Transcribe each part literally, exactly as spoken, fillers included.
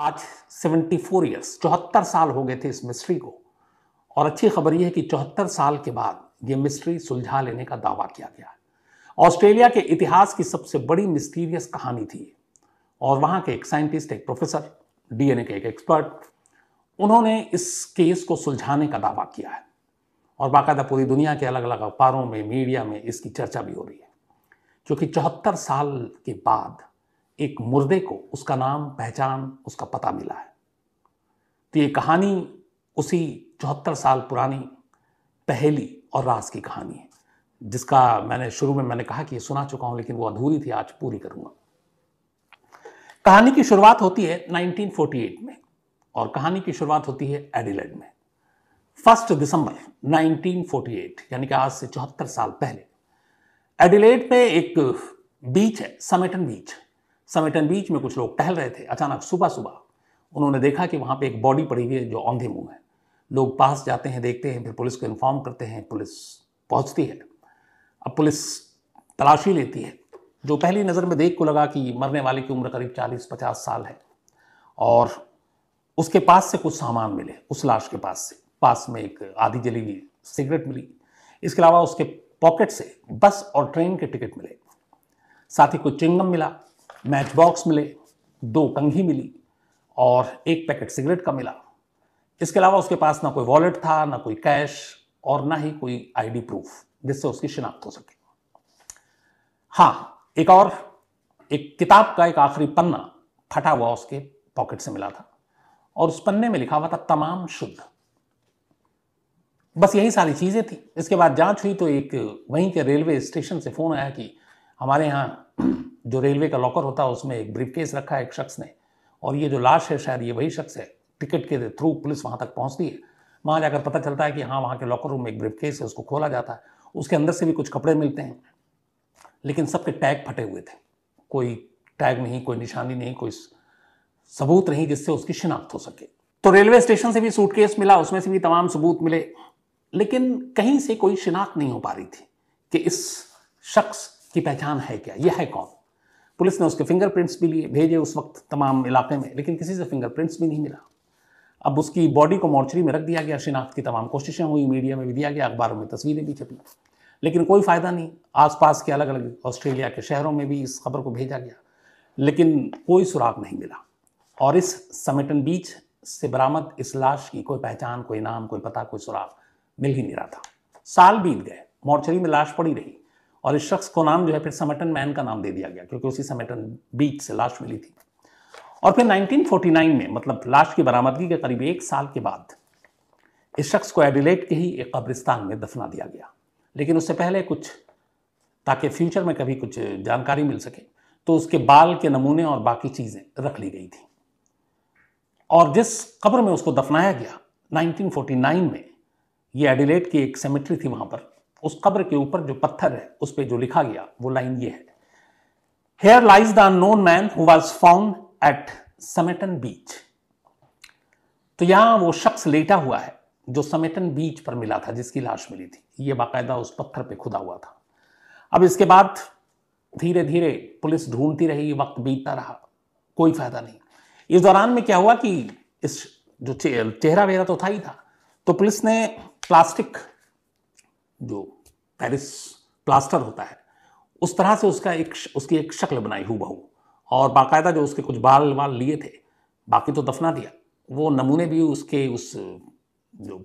आज चौहत्तर ईयर्स चौहत्तर साल हो गए थे इस मिस्ट्री को, और अच्छी खबर यह है कि चौहत्तर साल के बाद यह मिस्ट्री सुलझा लेने का दावा किया गया। ऑस्ट्रेलिया के इतिहास की सबसे बड़ी मिस्टीरियस कहानी थी, और वहाँ के एक साइंटिस्ट, एक प्रोफेसर, डीएनए के एक एक्सपर्ट, उन्होंने इस केस को सुलझाने का दावा किया है, और बाकायदा पूरी दुनिया के अलग अलग अखबारों में, मीडिया में इसकी चर्चा भी हो रही है, क्योंकि चौहत्तर साल के बाद एक मुर्दे को उसका नाम, पहचान, उसका पता मिला है। तो ये कहानी उसी चौहत्तर साल पुरानी पहेली और राज की कहानी है, जिसका मैंने शुरू में मैंने कहा कि ये सुना चुका हूं, लेकिन वो अधूरी थी, आज पूरी करूंगा। कहानी की शुरुआत होती है नाइनटीन फोर्टी एट में, और कहानी की शुरुआत होती है एडिलेड में। First December nineteen forty eight, यानी कि आज से चौहत्तर साल पहले, एडिलेड में एक बीच है, समटन बीच। समटन बीच में कुछ लोग टहल रहे थे। अचानक सुबह सुबह उन्होंने देखा कि वहाँ पे एक बॉडी पड़ी हुई है जो औंधे मुंह है। लोग पास जाते हैं, देखते हैं, फिर पुलिस को इन्फॉर्म करते हैं। पुलिस पहुँचती है। अब पुलिस तलाशी लेती है। जो पहली नज़र में देख को लगा कि मरने वाले की उम्र करीब चालीस पचास साल है, और उसके पास से कुछ सामान मिले। उस लाश के पास से पास में एक आधी जली हुई सिगरेट मिली। इसके अलावा उसके पॉकेट से बस और ट्रेन के टिकट मिले, साथ ही कुछ चिंगम मिला, मैच बॉक्स मिले, दो कंघी मिली, और एक पैकेट सिगरेट का मिला। इसके अलावा उसके पास ना कोई वॉलेट था, ना कोई कैश, और ना ही कोई आईडी प्रूफ जिससे उसकी शिनाख्त हो सके। हाँ, एक और एक किताब का एक आखिरी पन्ना फटा हुआ उसके पॉकेट से मिला था, और उस पन्ने में लिखा हुआ था तमाम शुद्ध। बस यही सारी चीज़ें थी। इसके बाद जांच हुई तो एक वहीं के रेलवे स्टेशन से फ़ोन आया कि हमारे यहाँ जो रेलवे का लॉकर होता है उसमें एक ब्रीफकेस रखा है एक शख्स ने, और ये जो लाश है शायद ये वही शख्स है। टिकट के थ्रू पुलिस वहाँ तक पहुँचती है। वहाँ जाकर पता चलता है कि हाँ, वहाँ के लॉकर रूम में एक ब्रीफकेस है, उसको खोला जाता है, उसके अंदर से भी कुछ कपड़े मिलते हैं, लेकिन सबके टैग फटे हुए थे। कोई टैग नहीं, कोई निशानी नहीं, कोई सबूत नहीं जिससे उसकी शिनाख्त हो सके। तो रेलवे स्टेशन से भी सूटकेस मिला, उसमें से भी तमाम सबूत मिले, लेकिन कहीं से कोई शिनाख्त नहीं हो पा रही थी कि इस शख्स की पहचान है क्या, यह है कौन। पुलिस ने उसके फिंगरप्रिंट्स भी लिए, भेजे उस वक्त तमाम इलाके में, लेकिन किसी से फिंगरप्रिंट्स भी नहीं मिला। अब उसकी बॉडी को मॉर्चरी में रख दिया गया। शिनाख्त की तमाम कोशिशें हुई, मीडिया में भी दिया गया, अखबारों में तस्वीरें भी छपी, लेकिन कोई फ़ायदा नहीं। आसपास के अलग अलग ऑस्ट्रेलिया के शहरों में भी इस खबर को भेजा गया, लेकिन कोई सुराग नहीं मिला। और इस समटन बीच से बरामद इस लाश की कोई पहचान, कोई नाम, कोई पता, कोई सुराग मिल ही नहीं रहा था। साल बीत गए, मॉर्चरी में लाश पड़ी रही, और इस शख्स को नाम जो है फिर समटन मैन का नाम दे दिया गया, क्योंकि उसी समटन बीच से लाश मिली थी। और फिर नाइनटीन फोर्टी नाइन में, मतलब लाश की बरामदगी के करीब एक साल के बाद, इस शख्स को एडिलेड के ही एक कब्रिस्तान में दफना दिया गया। लेकिन उससे पहले कुछ, ताकि फ्यूचर में कभी कुछ जानकारी मिल सके, तो उसके बाल के नमूने और बाकी चीज़ें रख ली गई थी। और जिस कब्र में उसको दफनाया गया नाइनटीन फोर्टी नाइन में, ये एडिलेड की एक सेमेट्री थी, वहाँ पर उस कब्र के ऊपर जो पत्थर है उस पर जो लिखा गया वो लाइन ये है: Here lies the unknown man who was found at Somerton Beach। तो यहाँ वो शख्स लेटा हुआ है जो समटन बीच पर मिला था, जिसकी लाश मिली थी। ये बाकायदा उस पत्थर पे खुदा हुआ था। अब इसके बाद धीरे धीरे पुलिस ढूंढती रही, वक्त बीतता रहा, कोई फायदा नहीं। इस दौरान में क्या हुआ कि इस जो चेहरा वेरा तो था ही था, तो पुलिस ने प्लास्टिक, जो पेरिस प्लास्टर होता है, उस तरह से उसका एक उसकी एक शक्ल बनाई हूबहू, और बाकायदा जो उसके कुछ बाल वाल लिए थे, बाकी तो दफना दिया, वो नमूने भी उसके उस जो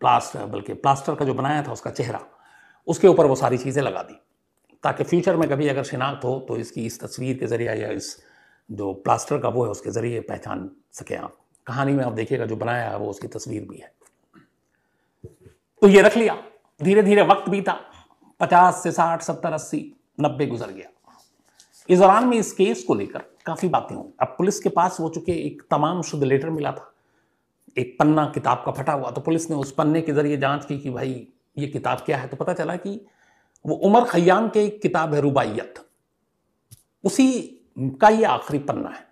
प्लास्टर, बल्कि प्लास्टर का जो बनाया था उसका चेहरा, उसके ऊपर वो सारी चीज़ें लगा दी, ताकि फ्यूचर में कभी अगर शिनाख्त हो तो इसकी इस तस्वीर के ज़रिए या इस जो प्लास्टर का वो है उसके ज़रिए पहचान सकें आप। कहानी में आप देखिएगा जो बनाया है वो उसकी तस्वीर भी है। तो ये रख लिया। धीरे धीरे वक्त बीता, पचास से साठ, सत्तर, अस्सी, नब्बे गुजर गया। इस दौरान में इस केस को लेकर काफ़ी बातें हुई। अब पुलिस के पास वो चुके एक तमाम शुद्ध लेटर मिला था, एक पन्ना किताब का फटा हुआ। तो पुलिस ने उस पन्ने के ज़रिए जांच की कि भाई ये किताब क्या है, तो पता चला कि वो उमर खय्याम की एक किताब है, रुबाइयत, उसी का ये आखिरी पन्ना है।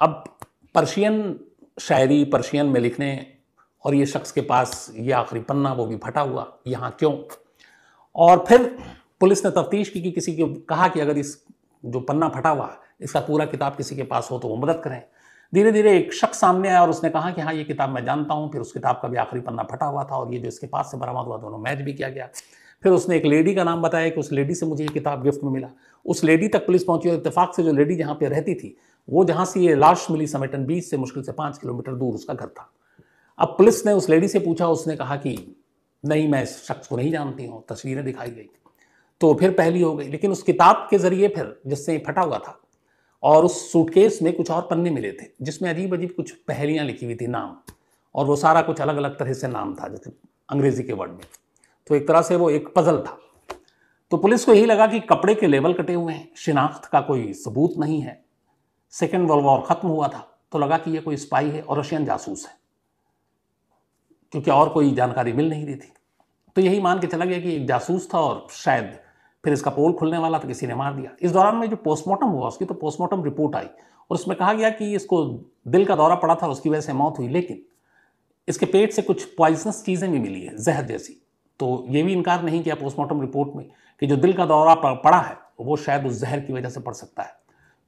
अब पर्शियन शायरी, पर्शियन में लिखने, और ये शख्स के पास ये आखिरी पन्ना, वो भी फटा हुआ, यहाँ क्यों? और फिर पुलिस ने तफ्तीश की कि, कि किसी को कहा कि अगर इस जो पन्ना फटा हुआ इसका पूरा किताब किसी के पास हो तो वो मदद करें। धीरे धीरे एक शख्स सामने आया और उसने कहा कि हाँ ये किताब मैं जानता हूँ। फिर उस किताब का भी आखिरी पन्ना फटा हुआ था और ये जो इसके पास से बरामद हुआ दोनों मैच भी किया गया। फिर उसने एक लेडी का नाम बताया कि उस लेडी से मुझे ये किताब गिफ्ट में मिला। उस लेडी तक पुलिस पहुंची और इत्तेफाक से जो लेडी जहाँ पे रहती थी वो जहाँ से ये लाश मिली समेटन बीच से मुश्किल से पाँच किलोमीटर दूर उसका घर था। अब पुलिस ने उस लेडी से पूछा, उसने कहा कि नहीं मैं इस शख्स को नहीं जानती हूँ, तस्वीरें दिखाई गई। तो फिर पहली हो गई, लेकिन उस किताब के ज़रिए फिर जिससे फटा हुआ था और उस सूटकेस में कुछ और पन्ने मिले थे जिसमें अजीब अजीब कुछ पहेलियाँ लिखी हुई थी, नाम, और वो सारा कुछ अलग अलग तरह से नाम था जैसे अंग्रेजी के वर्ड में। तो एक तरह से वो एक पजल था। तो पुलिस को यही लगा कि कपड़े के लेवल कटे हुए हैं, शिनाख्त का कोई सबूत नहीं है, सेकेंड वर्ल्ड वॉर ख़त्म हुआ था, तो लगा कि ये कोई स्पाई है और रशियन जासूस है, क्योंकि और कोई जानकारी मिल नहीं रही थी। तो यही मान के चला गया कि एक जासूस था और शायद फिर इसका पोल खुलने वाला था, किसी ने मार दिया। इस दौरान में जो पोस्टमार्टम हुआ उसकी तो पोस्टमार्टम रिपोर्ट आई और उसमें कहा गया कि इसको दिल का दौरा पड़ा था और उसकी वजह से मौत हुई, लेकिन इसके पेट से कुछ पॉइजनस चीज़ें भी मिली है, जहर जैसी। तो ये भी इनकार नहीं किया पोस्टमार्टम रिपोर्ट में कि जो दिल का दौरा पड़ा है वो शायद उस जहर की वजह से पड़ सकता है।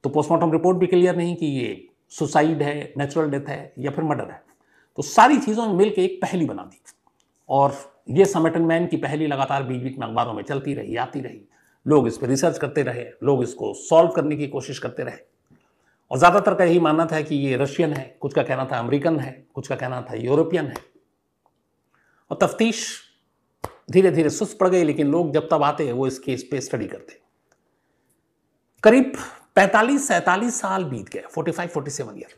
तो पोस्टमार्टम रिपोर्ट भी क्लियर नहीं कि ये सुसाइड है, नेचुरल डेथ है या फिर मर्डर है। तो सारी चीज़ों में मिलकर एक पहेली बना दी और ये समटन मैन की पहेली लगातार बीच बीच में अखबारों में चलती रही, आती रही। लोग इस पर रिसर्च करते रहे, लोग इसको सॉल्व करने की कोशिश करते रहे और ज़्यादातर का यही मानना था कि ये रशियन है, कुछ का कहना था अमेरिकन है, कुछ का कहना था यूरोपियन है। और तफ्तीश धीरे धीरे सुस्त पड़ गई, लेकिन लोग जब तब आते वो इस केस पे स्टडी करते। करीब पैंतालीस सैंतालीस साल बीत गए, forty five forty seven year.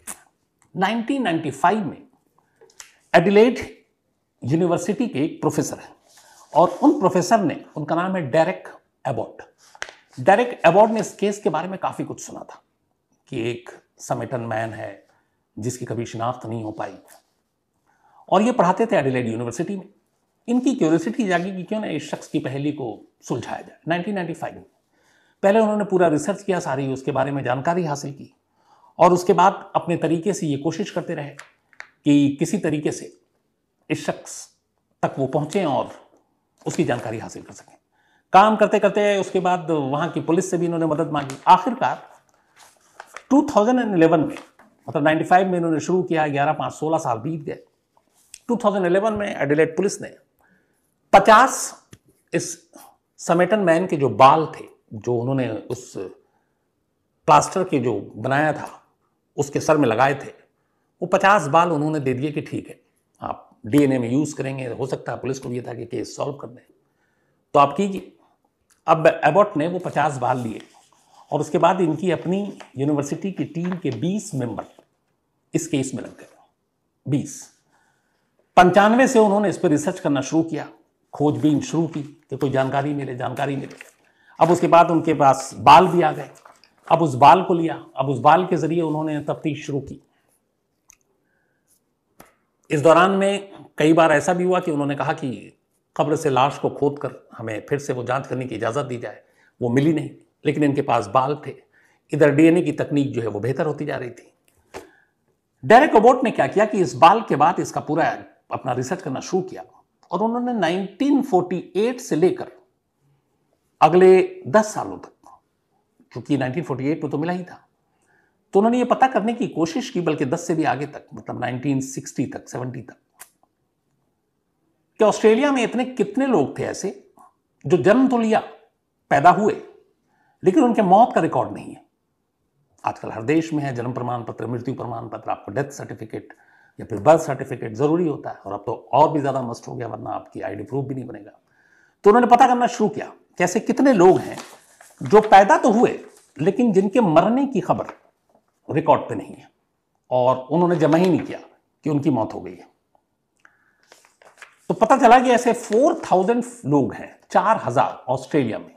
Nineteen ninety five में एडिलेड यूनिवर्सिटी के एक प्रोफेसर हैं और उन प्रोफेसर ने, उनका नाम है डेरेक एबॉट। डेरेक एबॉट ने इस केस के बारे में काफ़ी कुछ सुना था कि एक समेटन मैन है जिसकी कभी शिनाख्त नहीं हो पाई, और ये पढ़ाते थे एडिलेड यूनिवर्सिटी में। इनकी क्यूरियोसिटी जागी कि क्यों ना इस शख्स की पहेली को सुलझाया जाए। नाइनटीन नाइंटी फाइव में पहले उन्होंने पूरा रिसर्च किया, सारी उसके बारे में जानकारी हासिल की और उसके बाद अपने तरीके से ये कोशिश करते रहे कि किसी तरीके से इस शख्स तक वो पहुँचें और उसकी जानकारी हासिल कर सकें। काम करते करते उसके बाद वहाँ की पुलिस से भी इन्होंने मदद मांगी। आखिरकार टू थाउजेंड इलेवन में, मतलब नाइंटी फाइव में इन्होंने शुरू किया, ग्यारह पाँच सोलह साल बीत गए। टू थाउजेंड इलेवन में एडिलेड पुलिस ने पचास इस समेटन मैन के जो बाल थे, जो उन्होंने उस प्लास्टर के जो बनाया था उसके सर में लगाए थे, वो पचास बाल उन्होंने दे दिए कि ठीक है आप डीएनए में यूज़ करेंगे, हो सकता है पुलिस को ये था कि केस सॉल्व कर दें, तो आप कीजिए। अब एबॉट ने वो पचास बाल लिए और उसके बाद इनकी अपनी यूनिवर्सिटी की टीम के बीस मेंबर इस केस में लग गए। बीस पंचानवे से उन्होंने इस पर रिसर्च करना शुरू किया, खोजबीन शुरू की कि कोई जानकारी मिले, जानकारी मिले। अब उसके बाद उनके पास बाल भी आ गए। अब उस बाल को लिया, अब उस बाल के ज़रिए उन्होंने तफ्तीश शुरू की। इस दौरान में कई बार ऐसा भी हुआ कि उन्होंने कहा कि कब्र से लाश को खोदकर हमें फिर से वो जांच करने की इजाज़त दी जाए, वो मिली नहीं, लेकिन इनके पास बाल थे। इधर डीएनए की तकनीक जो है वो बेहतर होती जा रही थी। डेरेक एबॉट ने क्या किया कि इस बाल के बाद इसका पूरा अपना रिसर्च करना शुरू किया और उन्होंने नाइनटीन फोर्टी एट से लेकर अगले दस सालों तक, क्योंकि नाइनटीन फोर्टी एट में तो मिला ही था, तो उन्होंने ये पता करने की कोशिश की, बल्कि दस से भी आगे तक, मतलब नाइनटीन सिक्सटी तक, सत्तर तक, कि ऑस्ट्रेलिया में इतने कितने लोग थे ऐसे जो जन्म तो लिया, पैदा हुए, लेकिन उनके मौत का रिकॉर्ड नहीं है। आजकल हर देश में है जन्म प्रमाण पत्र, मृत्यु प्रमाण पत्र, आपको डेथ सर्टिफिकेट या फिर बर्थ सर्टिफिकेट जरूरी होता है, और अब तो और भी ज़्यादा मस्ट हो गया, वरना आपकी आईडी प्रूफ भी नहीं बनेगा। तो उन्होंने पता करना शुरू किया कि ऐसे कितने लोग हैं जो पैदा तो हुए लेकिन जिनके मरने की खबर रिकॉर्ड पे नहीं है, और उन्होंने जमा ही नहीं किया कि उनकी मौत हो गई है। तो पता चला कि ऐसे चार हज़ार लोग हैं, चार हज़ार ऑस्ट्रेलिया में,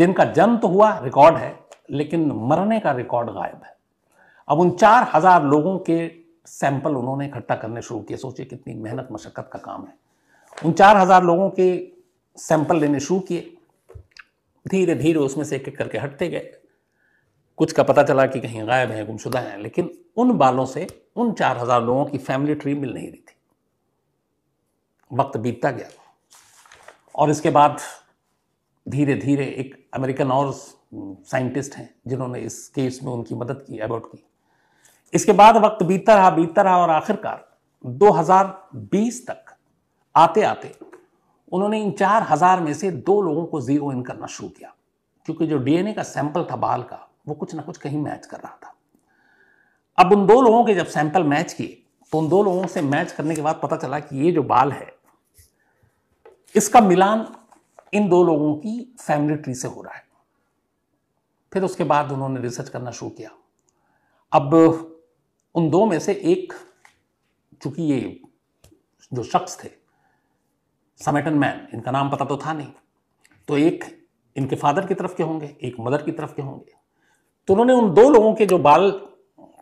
जिनका जन्म तो हुआ, रिकॉर्ड है, लेकिन मरने का रिकॉर्ड गायब है। अब उन चार हज़ार लोगों के सैंपल उन्होंने इकट्ठा करने शुरू किए। सोचिए कितनी मेहनत मशक्कत का काम है। उन चार हज़ार लोगों के सैंपल लेने शुरू किए, धीरे धीरे उसमें से एक एक करके हटते गए। कुछ का पता चला कि कहीं गायब हैं, गुमशुदा हैं, लेकिन उन बालों से उन चार हज़ार लोगों की फैमिली ट्री मिल नहीं रही थी। वक्त बीतता गया और इसके बाद धीरे धीरे एक अमेरिकन और साइंटिस्ट हैं जिन्होंने इस केस में उनकी मदद की, एबॉट की। इसके बाद वक्त बीतता रहा बीतता रहा और आखिरकार दो हज़ार बीस तक आते आते उन्होंने इन चार हजार में से दो लोगों को जीरो इन करना शुरू किया, क्योंकि जो डीएनए का सैंपल था बाल का वो कुछ ना कुछ कहीं मैच कर रहा था। अब उन दो लोगों के जब सैंपल मैच किए तो उन दो लोगों से मैच करने के बाद पता चला कि ये जो बाल है इसका मिलान इन दो लोगों की फैमिली ट्री से हो रहा है। फिर उसके बाद उन्होंने रिसर्च करना शुरू किया। अब उन दो में से एक, चूंकि ये जो शख्स थे समटन मैन, इनका नाम पता तो था नहीं, तो एक इनके फादर की तरफ के होंगे, एक मदर की तरफ के होंगे। तो उन्होंने उन दो लोगों के जो बाल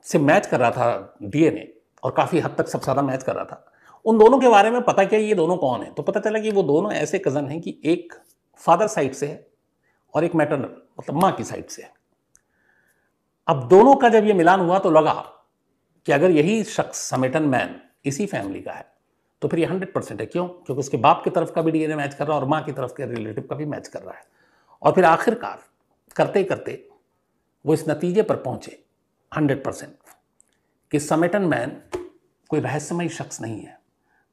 से मैच कर रहा था डीएनए, और काफ़ी हद तक सबसे ज़्यादा मैच कर रहा था, उन दोनों के बारे में पता किया ये दोनों कौन है। तो पता चला कि वो दोनों ऐसे कज़न हैं कि एक फादर साइड से है और एक मैटरनल मतलब माँ की साइड से है। अब दोनों का जब ये मिलान हुआ तो लगा कि अगर यही शख्स समेटन मैन इसी फैमिली का है तो फिर ये हंड्रेड परसेंट है। क्यों? क्योंकि उसके बाप की तरफ का भी डीएनए मैच कर रहा है और माँ की तरफ के रिलेटिव का भी मैच कर रहा है। और फिर आखिरकार करते करते वो इस नतीजे पर पहुंचे हंड्रेड परसेंट कि समेटन मैन कोई रहस्यमयी शख्स नहीं है,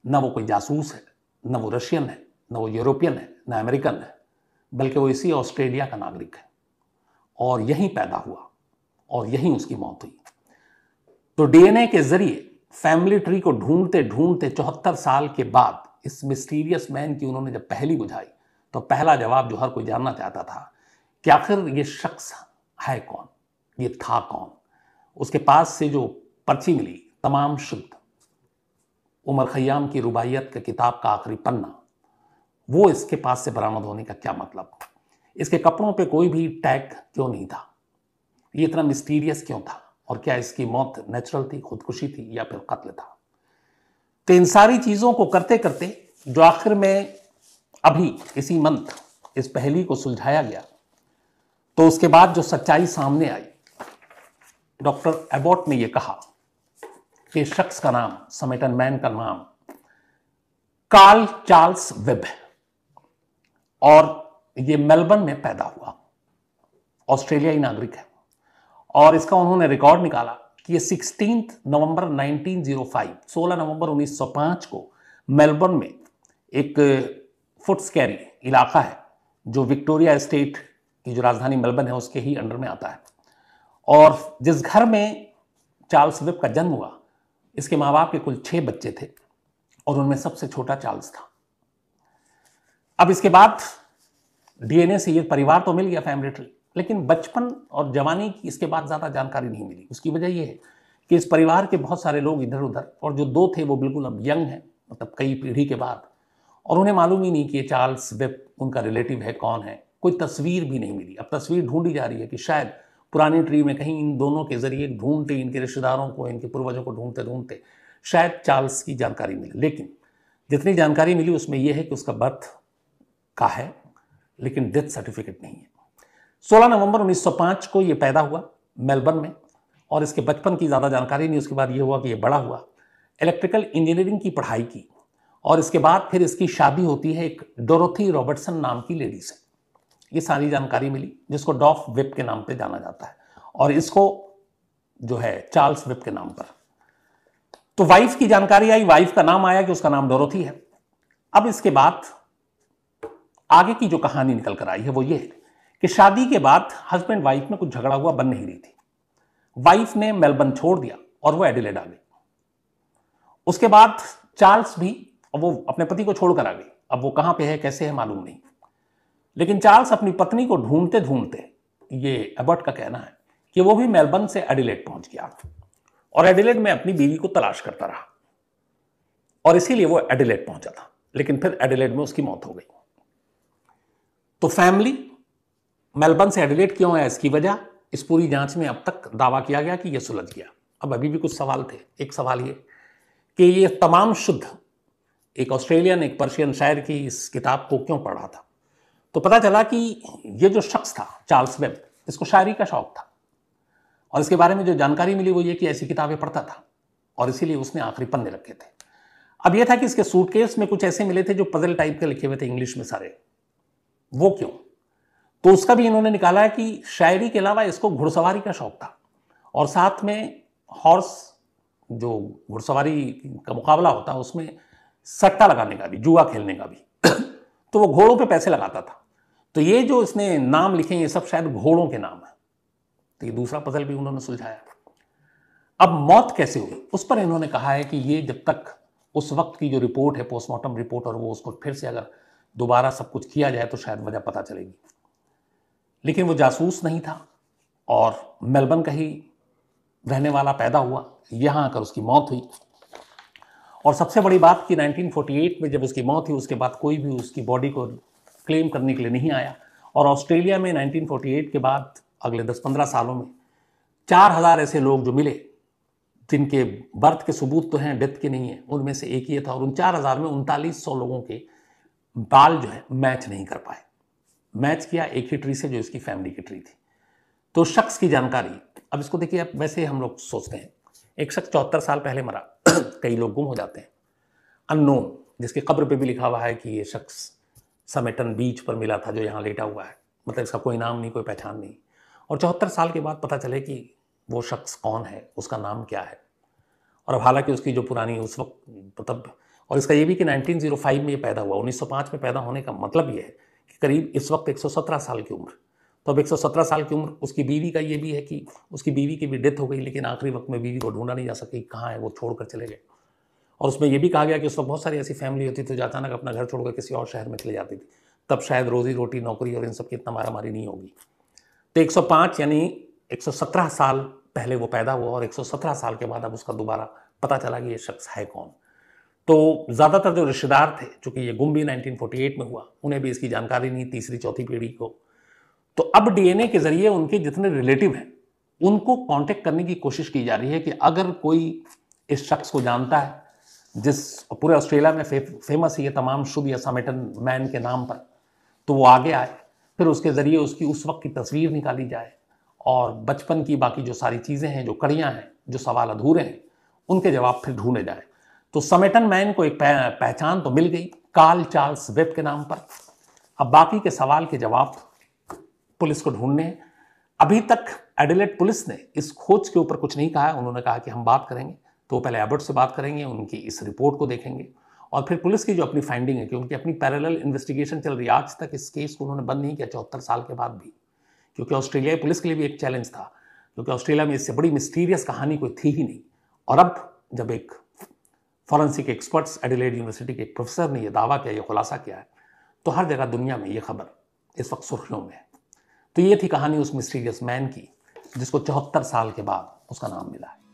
ना वो कोई जासूस है, ना वो रशियन है, ना वो यूरोपियन है, ना अमेरिकन है, बल्कि वो इसी ऑस्ट्रेलिया का नागरिक है और यहीं पैदा हुआ और यहीं उसकी मौत हुई। तो डीएनए के जरिए फैमिली ट्री को ढूंढते ढूंढते चौहत्तर साल के बाद इस मिस्टीरियस मैन की उन्होंने जब पहली बुझाई तो पहला जवाब जो हर कोई जानना चाहता था कि आखिर ये शख्स है कौन, ये था कौन। उसके पास से जो पर्ची मिली तमाम शुद्ध, उमर खय्याम की रुबायत की किताब का आखिरी पन्ना, वो इसके पास से बरामद होने का क्या मतलब? इसके कपड़ों पे कोई भी टैग क्यों नहीं था? ये इतना मिस्टीरियस क्यों था? और क्या इसकी मौत नेचुरल थी, खुदकुशी थी, या फिर कत्ल था? तो इन सारी चीज़ों को करते करते जो आखिर में अभी इसी मंथ इस पहेली को सुलझाया गया, तो उसके बाद जो सच्चाई सामने आई, डॉक्टर एबॉट ने यह कहा कि शख्स का नाम, समेटन मैन का नाम कार्ल चार्ल्स वेब है और ये मेलबर्न में पैदा हुआ, ऑस्ट्रेलियाई नागरिक है। और इसका उन्होंने रिकॉर्ड निकाला कि ये सोलह नवंबर उन्नीस सौ पाँच सोलह नवंबर उन्नीस सौ पाँच को मेलबर्न में एक फुट्सकैरी इलाका है जो विक्टोरिया स्टेट की जो राजधानी मेलबर्न है उसके ही अंडर में आता है। और जिस घर में चार्ल्स वेब का जन्म हुआ इसके माँ बाप के कुल छह बच्चे थे और उनमें सबसे छोटा चार्ल्स था। अब इसके बाद डीएनए से ये परिवार तो मिल गया, फैमिली ट्री, लेकिन बचपन और जवानी की इसके बाद ज़्यादा जानकारी नहीं मिली। उसकी वजह यह है कि इस परिवार के बहुत सारे लोग इधर उधर, और जो दो थे वो बिल्कुल अब यंग हैं, मतलब कई पीढ़ी के बाद, और उन्हें मालूम ही नहीं कि चार्ल्स वेब उनका रिलेटिव है, कौन है, कोई तस्वीर भी नहीं मिली। अब तस्वीर ढूंढी जा रही है कि शायद पुरानी ट्री में कहीं इन दोनों के जरिए ढूंढते, इनके रिश्तेदारों को, इनके पूर्वजों को ढूंढते ढूंढते शायद चार्ल्स की जानकारी मिले। लेकिन जितनी जानकारी मिली उसमें यह है कि उसका बर्थ का है लेकिन डेथ सर्टिफिकेट नहीं है। सोलह नवंबर उन्नीस सौ पाँच को ये पैदा हुआ मेलबर्न में और इसके बचपन की ज़्यादा जानकारी नहीं। उसके बाद ये हुआ कि ये बड़ा हुआ, इलेक्ट्रिकल इंजीनियरिंग की पढ़ाई की और इसके बाद फिर इसकी शादी होती है एक डोरोथी रॉबर्टसन नाम की लेडी से। ये सारी जानकारी मिली, जिसको डॉफ वेब के नाम पे जाना जाता है और इसको जो है चार्ल्स वेब के नाम पर। तो वाइफ की जानकारी आई, वाइफ का नाम आया कि उसका नाम डोरोथी है। अब इसके बाद आगे की जो कहानी निकल कर आई है वो ये है कि शादी के बाद हस्बैंड वाइफ में कुछ झगड़ा हुआ, बन नहीं रही थी। वाइफ ने मेलबर्न छोड़ दिया और वो एडिलेड आ गई। उसके बाद चार्ल्स भी, वो अपने पति को छोड़कर आ गई, अब वो कहाँ पे है, कैसे है, मालूम नहीं। लेकिन चार्ल्स अपनी पत्नी को ढूंढते ढूंढते, ये एबॉट का कहना है कि वो भी मेलबर्न से एडिलेड पहुंच गया और एडिलेड में अपनी बीवी को तलाश करता रहा और इसीलिए वो एडिलेड पहुंचा था, लेकिन फिर एडिलेड में उसकी मौत हो गई। तो फैमिली मेलबर्न से एडिलेड क्यों है, इसकी वजह इस पूरी जांच में अब तक दावा किया गया कि यह सुलझ गया। अब अभी भी कुछ सवाल थे। एक सवाल ये कि ये तमाम शुद्ध एक ऑस्ट्रेलियन, एक पर्शियन शायर की इस किताब को क्यों पढ़ रहा था? तो पता चला कि ये जो शख्स था चार्ल्स वेब, इसको शायरी का शौक था और इसके बारे में जो जानकारी मिली वो ये कि ऐसी किताबें पढ़ता था और इसीलिए उसने आखिरी पन्ने रखे थे। अब ये था कि इसके सूटकेस में कुछ ऐसे मिले थे जो पजल टाइप के लिखे हुए थे इंग्लिश में सारे, वो क्यों? तो उसका भी इन्होंने निकाला कि शायरी के अलावा इसको घुड़सवारी का शौक था और साथ में हॉर्स जो घुड़सवारी का मुकाबला होता है उसमें सट्टा लगाने का भी, जुआ खेलने का भी, तो वो घोड़ों पे पैसे लगाता था। तो ये जो इसने नाम लिखे ये सब शायद घोड़ों के नाम हैं। तो ये दूसरा पजल भी उन्होंने सुलझाया। अब मौत कैसे हुई उस पर इन्होंने कहा है कि ये जब तक उस वक्त की जो रिपोर्ट है पोस्टमार्टम रिपोर्ट और वो उसको फिर से अगर दोबारा सब कुछ किया जाए तो शायद वजह पता चलेगी। लेकिन वो जासूस नहीं था और मेलबर्न का ही रहने वाला पैदा हुआ, यहाँ आकर उसकी मौत हुई। और सबसे बड़ी बात कि नाइनटीन फोर्टी एट में जब उसकी मौत हुई उसके बाद कोई भी उसकी बॉडी को क्लेम करने के लिए नहीं आया। और ऑस्ट्रेलिया में नाइनटीन फोर्टी एट के बाद अगले दस पंद्रह सालों में चार हज़ार ऐसे लोग जो मिले जिनके बर्थ के सबूत तो हैं, डेथ के नहीं है, उनमें से एक ये था। और उन चार हज़ार में उनतालीस सौ लोगों के बाल जो है मैच नहीं कर पाए। मैच किया एक ही ट्री से जो इसकी फैमिली की ट्री थी। तो शख्स की जानकारी, अब इसको देखिए, अब वैसे हम लोग सोचते हैं एक शख्स चौहत्तर साल पहले मरा, कई लोग गुम हो जाते हैं, अननोन, जिसके कब्र पे भी लिखा हुआ है कि ये शख्स समटन बीच पर मिला था जो यहाँ लेटा हुआ है, मतलब इसका कोई नाम नहीं, कोई पहचान नहीं। और चौहत्तर साल के बाद पता चले कि वो शख्स कौन है, उसका नाम क्या है। और अब हालांकि उसकी जो पुरानी उस वक्त मतलब, और इसका ये भी कि नाइनटीन ज़ीरो फाइव में ये पैदा हुआ, उन्नीस सौ पाँच में पैदा होने का मतलब ये है कि करीब इस वक्त एक सौ सत्रह साल की उम्र। तो अब एक सौ सत्रह साल की उम्र, उसकी बीवी का ये भी है कि उसकी बीवी की भी डेथ हो गई, लेकिन आखिरी वक्त में बीवी को ढूंढा नहीं जा सकी, कहाँ है, वो छोड़कर चले गए। और उसमें यह भी कहा गया कि उस वक्त बहुत सारी ऐसी फैमिली होती थी जो अचानक अपना घर छोड़कर किसी और शहर में चले जाती थी, तब शायद रोजी रोटी नौकरी और इन सब की इतना मारामारी नहीं होगी। तो एक सौ पाँच यानी एक सौ सत्रह साल पहले वो पैदा हुआ और एक सौ सत्रह साल के बाद अब उसका दोबारा पता चला कि ये शख्स है कौन। तो ज़्यादातर जो रिश्तेदार थे, चूँकि ये गुम भी नाइनटीन फोर्टी एट में हुआ, उन्हें भी इसकी जानकारी नहीं, तीसरी चौथी पीढ़ी को। तो अब डीएनए के ज़रिए उनके जितने रिलेटिव हैं उनको कांटेक्ट करने की कोशिश की जा रही है कि अगर कोई इस शख्स को जानता है, जिस पूरे ऑस्ट्रेलिया में फे, फेमस है ये तमाम शुभ या समटन मैन के नाम पर, तो वो आगे आए, फिर उसके ज़रिए उसकी उस वक्त की तस्वीर निकाली जाए और बचपन की बाकी जो सारी चीज़ें हैं, जो कड़ियाँ हैं, जो सवाल अधूरे हैं, उनके जवाब फिर ढूंढे जाए। तो समटन मैन को एक पहचान तो मिल गई, कार्ल चार्ल्स वेब के नाम पर। अब बाकी के सवाल के जवाब पुलिस को ढूंढने हैं। अभी तक एडिलेड पुलिस ने इस खोज के ऊपर कुछ नहीं कहा। उन्होंने कहा कि हम बात करेंगे, तो वो पहले एबर्ट से बात करेंगे, उनकी इस रिपोर्ट को देखेंगे और फिर पुलिस की जो अपनी फाइंडिंग है कि उनकी अपनी पैरेलल इन्वेस्टिगेशन चल रही है। आज तक इस केस को उन्होंने बंद नहीं किया, चौहत्तर साल के बाद भी, क्योंकि ऑस्ट्रेलियाई पुलिस के लिए भी एक चैलेंज था, क्योंकि ऑस्ट्रेलिया में इससे बड़ी मिस्टीरियस कहानी कोई थी ही नहीं। और अब जब एक फॉरेंसिक एक्सपर्ट्स एडिलेड यूनिवर्सिटी के एक प्रोफेसर ने यह दावा किया, यह खुलासा किया है, तो हर जगह दुनिया में यह खबर इस वक्त सुर्खियों में है। तो ये थी कहानी उस मिस्टीरियस मैन की जिसको चौहत्तर साल के बाद उसका नाम मिला है।